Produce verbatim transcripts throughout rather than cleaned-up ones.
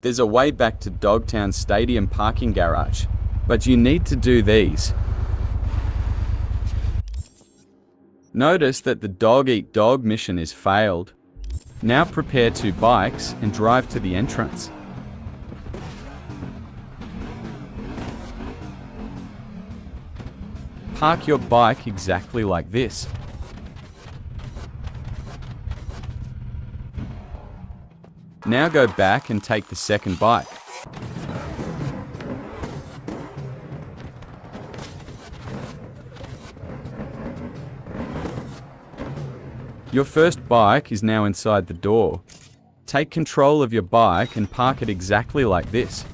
There's a way back to Dogtown Stadium parking garage, but you need to do these. Notice that the dog eat dog mission is failed. Now prepare two bikes and drive to the entrance. Park your bike exactly like this. Now go back and take the second bike. Your first bike is now inside the door. Take control of your bike and park it exactly like this.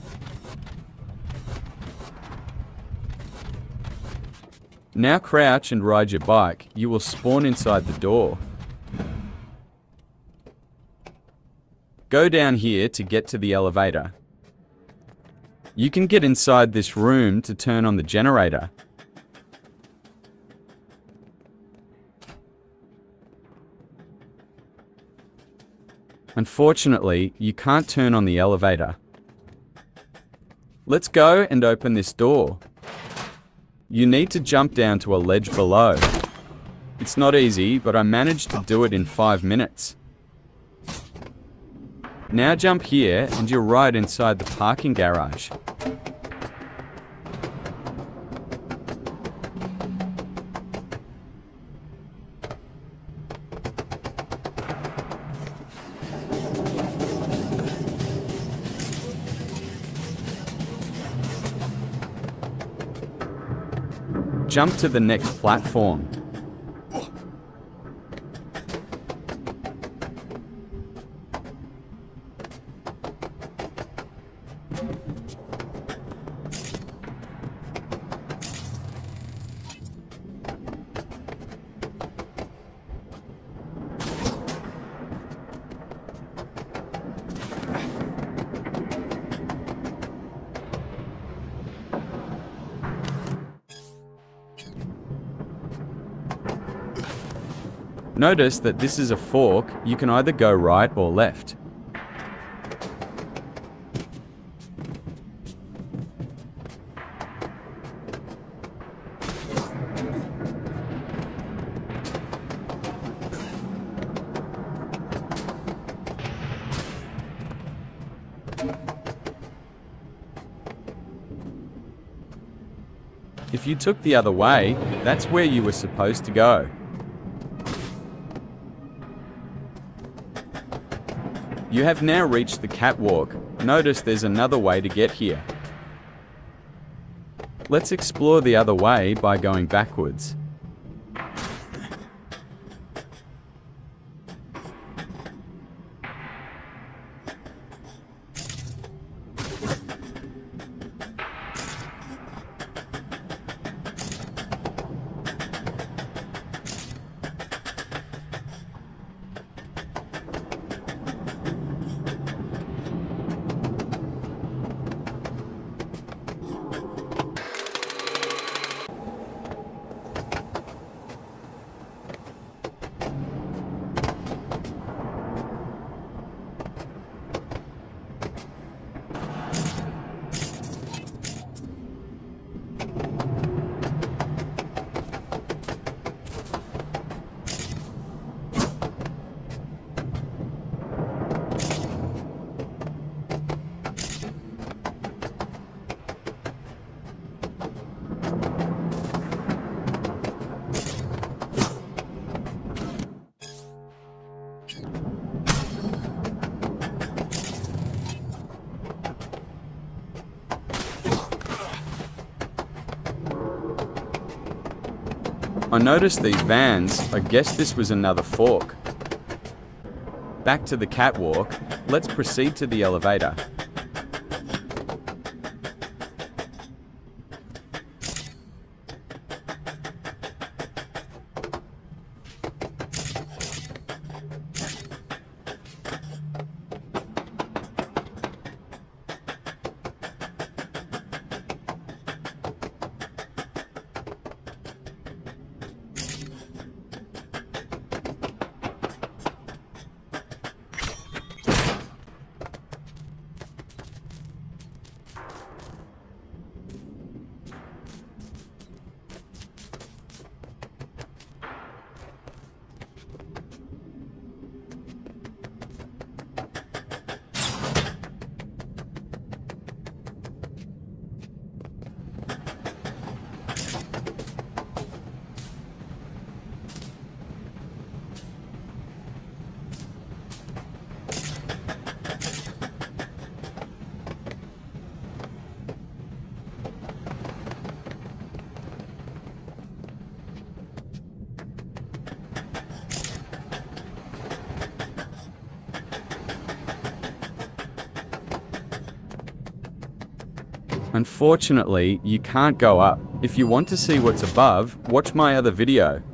Now crouch and ride your bike. You will spawn inside the door. Go down here to get to the elevator. You can get inside this room to turn on the generator. Unfortunately, you can't turn on the elevator. Let's go and open this door. You need to jump down to a ledge below. It's not easy, but I managed to do it in five minutes. Now jump here and you're right inside the parking garage. Jump to the next platform. Notice that this is a fork, you can either go right or left. If you took the other way, that's where you were supposed to go. You have now reached the catwalk. Notice there's another way to get here. Let's explore the other way by going backwards. I noticed these vans, I guess this was another fork. Back to the catwalk, let's proceed to the elevator. Unfortunately, you can't go up. If you want to see what's above, watch my other video.